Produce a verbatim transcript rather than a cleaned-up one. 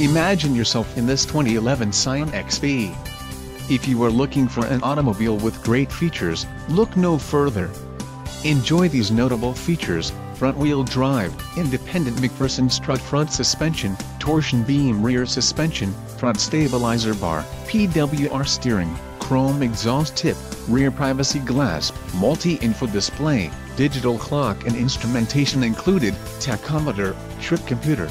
Imagine yourself in this twenty eleven Scion X B. If you are looking for an automobile with great features, look no further. Enjoy these notable features: front-wheel drive, independent McPherson strut front suspension, torsion beam rear suspension, front stabilizer bar, P W R steering, chrome exhaust tip, rear privacy glass, multi-info display, digital clock and instrumentation included, tachometer, trip computer.